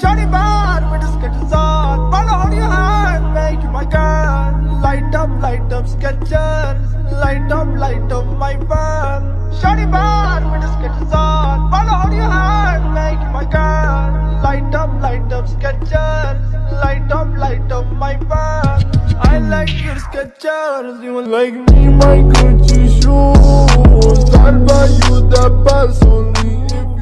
Shiny bar, with a sketches on. Follow on your hand, make my girl. Light up sketches. Light up my fan. Shiny bar, with a sketches on. Follow on your hand, make my girl. Light up sketches. Light up my fan. I like your sketches. You like me, my Gucci shoes. I'll buy you the best only if